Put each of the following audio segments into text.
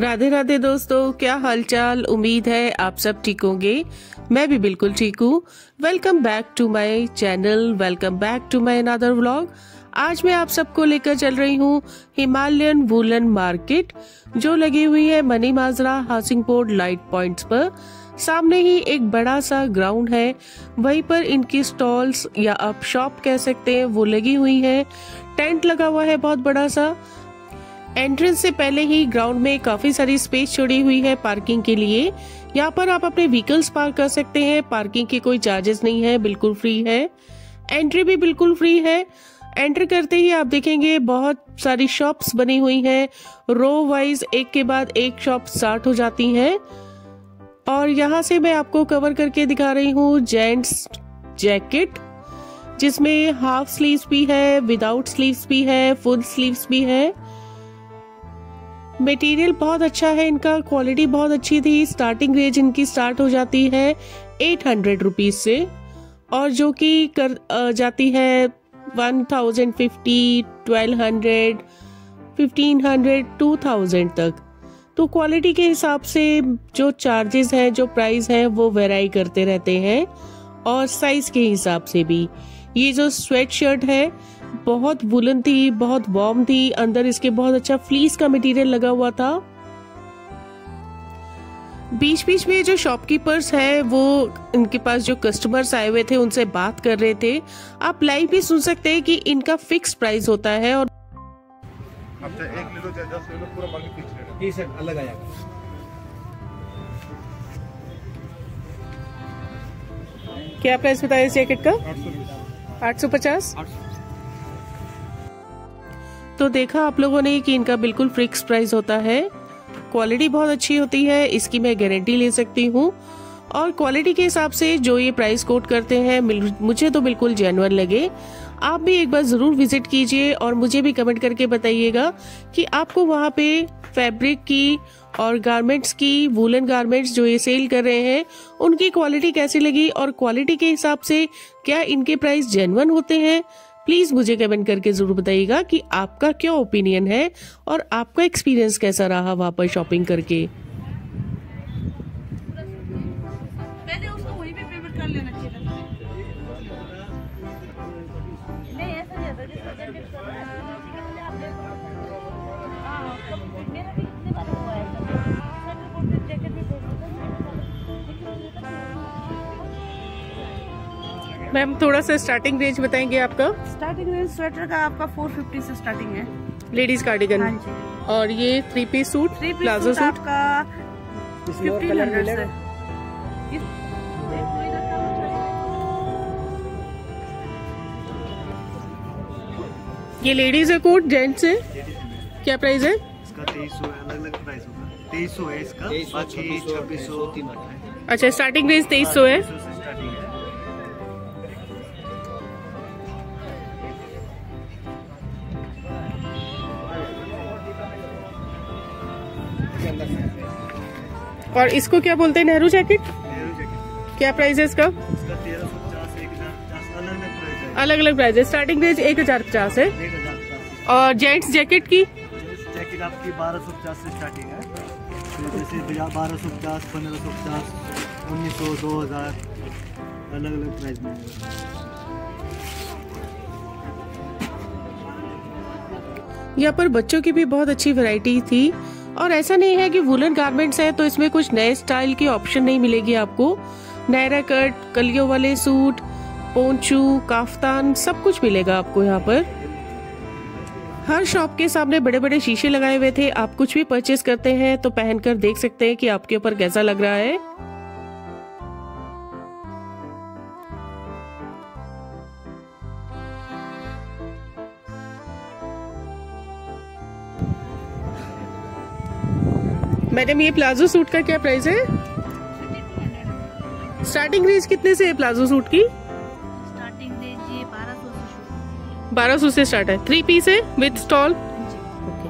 राधे राधे दोस्तों, क्या हालचाल। उम्मीद है आप सब ठीक होंगे। मैं भी बिल्कुल ठीक हूँ। Welcome back to my channel, welcome back to my another vlog. आज मैं आप सबको लेकर चल रही हूँ हिमालयन वूलन मार्केट, जो लगी हुई है Manimajra housing board light points पर। सामने ही एक बड़ा सा ग्राउंड है, वहीं पर इनकी स्टॉल्स या आप शॉप कह सकते हैं वो लगी हुई है। टेंट लगा हुआ है बहुत बड़ा सा। एंट्रेंस से पहले ही ग्राउंड में काफी सारी स्पेस छोड़ी हुई है पार्किंग के लिए। यहाँ पर आप अपने व्हीकल्स पार्क कर सकते हैं। पार्किंग के कोई चार्जेस नहीं है, बिल्कुल फ्री है। एंट्री भी बिल्कुल फ्री है। एंटर करते ही आप देखेंगे बहुत सारी शॉप्स बनी हुई हैं। रो वाइज एक के बाद एक शॉप स्टार्ट हो जाती है। और यहाँ से मैं आपको कवर करके दिखा रही हूँ जेंट्स जैकेट, जिसमें हाफ स्लीव्स भी है, विदाउट स्लीव्स भी है, फुल स्लीव्स भी है। मटेरियल बहुत अच्छा है इनका, क्वालिटी बहुत अच्छी थी। स्टार्टिंग रेंज इनकी स्टार्ट हो जाती है 800 रुपीज से, और जो कि कर जाती है 1050, 1200, 1500, 2000 तक। तो क्वालिटी के हिसाब से जो चार्जेस हैं, जो प्राइस है वो वेराई करते रहते हैं, और साइज के हिसाब से भी। ये जो स्वेट शर्ट है बहुत वूलन थी, बहुत वार्म थी। अंदर इसके बहुत अच्छा फ्लीस का मटेरियल लगा हुआ था। बीच बीच में जो शॉपकीपर्स है वो इनके पास जो कस्टमर्स आए हुए थे उनसे बात कर रहे थे। आप लाइव भी सुन सकते हैं कि इनका फिक्स प्राइस होता है। और क्या प्राइस बताया इस जैकेट का? 850। तो देखा आप लोगों ने कि इनका बिल्कुल फिक्स प्राइस होता है। क्वालिटी बहुत अच्छी होती है, इसकी मैं गारंटी ले सकती हूँ। और क्वालिटी के हिसाब से जो ये प्राइस कोट करते हैं मुझे तो बिल्कुल जेन्युइन लगे। आप भी एक बार ज़रूर विजिट कीजिए और मुझे भी कमेंट करके बताइएगा कि आपको वहाँ पे फैब्रिक की और गारमेंट्स की, वूलन गारमेंट्स जो ये सेल कर रहे हैं उनकी क्वालिटी कैसी लगी, और क्वालिटी के हिसाब से क्या इनके प्राइस जेन्युइन होते हैं। प्लीज मुझे कमेंट करके जरूर बताइएगा कि आपका क्या ओपिनियन है और आपका एक्सपीरियंस कैसा रहा वहां पर शॉपिंग करके। पहले उसको वहीं पे पेमेंट कर लेना चाहिए मैम। थोड़ा सा स्टार्टिंग रेंज बताएंगे आपका? स्टार्टिंग रेंज स्वेटर का आपका 450 से स्टार्टिंग है, लेडीज कार्डिगन। हाँ जी। और ये three piece suit, palazzo suit आपका 1500 से। ये लेडीज है कोट, जेंट्स है। क्या प्राइस है इसका? 2300 है, अलग अलग प्राइस होगा। 2300 है इसका, 2600, 300। अच्छा, स्टार्टिंग रेंज 2300 है। और इसको क्या बोलते हैं? नेहरू जैकेट। क्या प्राइस है इसका? 1350, अलग अलग प्राइस है। स्टार्टिंग रेंज 1050 है। और जेंट्स जैकेट की आपकी 1250 से स्टार्टिंग है। जैसे 1250, 1550, 1900, 2000 अलग अलग प्राइस में है। यहाँ पर बच्चों की भी बहुत अच्छी वैरायटी थी। और ऐसा नहीं है कि वूलन गारमेंट्स हैं तो इसमें कुछ नए स्टाइल की ऑप्शन नहीं मिलेगी आपको। नायरा कट, कलियों वाले सूट, पोंचू, काफ्तान सब कुछ मिलेगा आपको। यहाँ पर हर शॉप के सामने बड़े बड़े शीशे लगाए हुए थे। आप कुछ भी परचेस करते हैं तो पहनकर देख सकते हैं कि आपके ऊपर कैसा लग रहा है। मैडम, ये प्लाजो सूट का क्या प्राइस है? स्टार्टिंग रेंज कितने से है प्लाजो सूट की? स्टार्टिंग रेंज ये 1200 से स्टार्ट है। थ्री पीस है विद स्टॉल। ओके।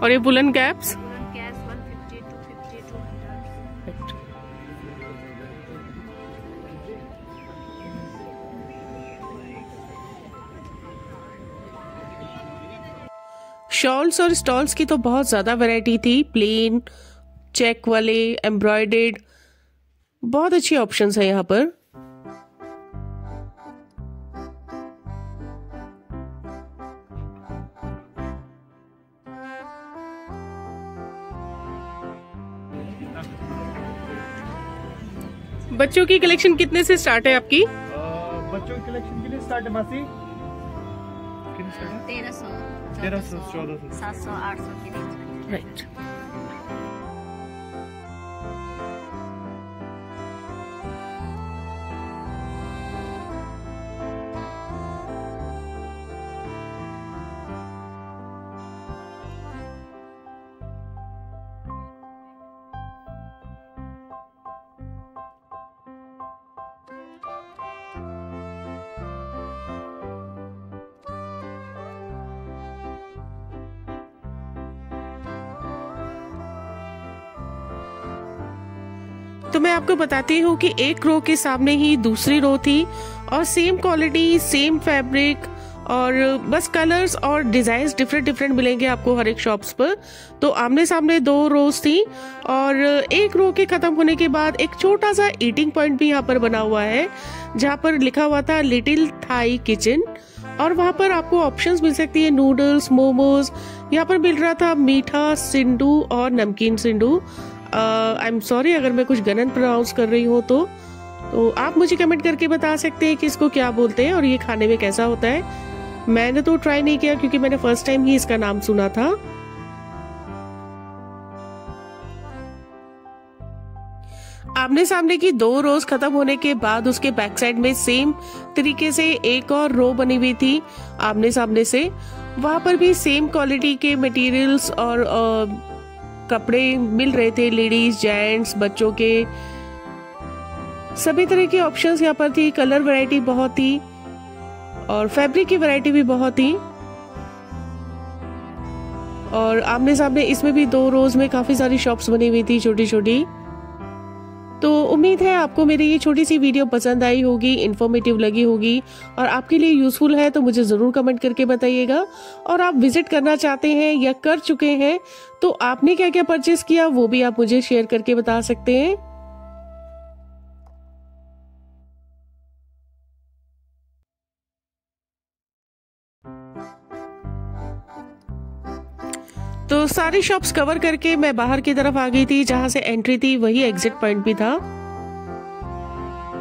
और ये वूलन कैप्स 150, 250, 200। शॉल्स और स्टॉल्स की तो बहुत ज़्यादा वैरायटी थी, प्लेन, चेक वाले, एम्ब्रॉयडर्ड, बहुत अच्छे ऑप्शंस हैं यहाँ पर। बच्चों की कलेक्शन कितने से स्टार्ट है आपकी? बच्चों की कलेक्शन के लिए स्टार्ट है मासी 1300, 1400, 700, 800 के बीच। राइट। तो मैं आपको बताती हूँ कि एक रो के सामने ही दूसरी रो थी और सेम क्वालिटी, सेम फैब्रिक और बस कलर्स और डिजाइंस डिफरेंट मिलेंगे आपको हर एक शॉप्स पर। तो आमने सामने दो रोज थी और एक रो के खत्म होने के बाद एक छोटा सा ईटिंग पॉइंट भी यहाँ पर बना हुआ है जहाँ पर लिखा हुआ था लिटिल थाई किचन और वहाँ पर आपको ऑप्शंस मिल सकती है नूडल्स, मोमोज। यहाँ पर मिल रहा था मीठा सिंडू और नमकीन सिंडू। आई एम सॉरी अगर मैं कुछ गलत प्रोनाउंस कर रही हूँ तो आप मुझे कमेंट करके बता सकते हैं कि इसको क्या बोलते हैं और ये खाने में कैसा होता है। मैंने तो ट्राई नहीं किया क्योंकि मैंने फर्स्ट टाइम ही इसका नाम सुना था। आमने सामने की दो रोज खत्म होने के बाद उसके बैक साइड में सेम तरीके से एक और रो बनी हुई थी आमने सामने से। वहां पर भी सेम क्वालिटी के मटेरियल्स और कपड़े मिल रहे थे, लेडीज, जेंट्स, बच्चों के सभी तरह के ऑप्शंस यहाँ पर थी। कलर वैरायटी बहुत थी और फैब्रिक की वैरायटी भी बहुत थी और आमने सामने इसमें भी दो रोज में काफी सारी शॉप्स बनी हुई थी छोटी छोटी। तो उम्मीद है आपको मेरी ये छोटी सी वीडियो पसंद आई होगी, इन्फॉर्मेटिव लगी होगी और आपके लिए यूजफुल है तो मुझे ज़रूर कमेंट करके बताइएगा। और आप विजिट करना चाहते हैं या कर चुके हैं तो आपने क्या क्या परचेस किया वो भी आप मुझे शेयर करके बता सकते हैं। तो सारी शॉप्स कवर करके मैं बाहर की तरफ आ गई थी, जहां से एंट्री थी वही एग्जिट पॉइंट भी था।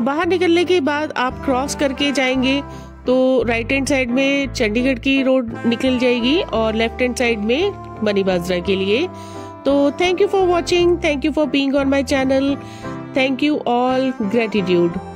बाहर निकलने के बाद आप क्रॉस करके जाएंगे तो राइट हैंड साइड में चंडीगढ़ की रोड निकल जाएगी और लेफ्ट हैंड साइड में मनीबाजरा के लिए। तो thank you for watching, thank you for being on my channel, thank you all, gratitude.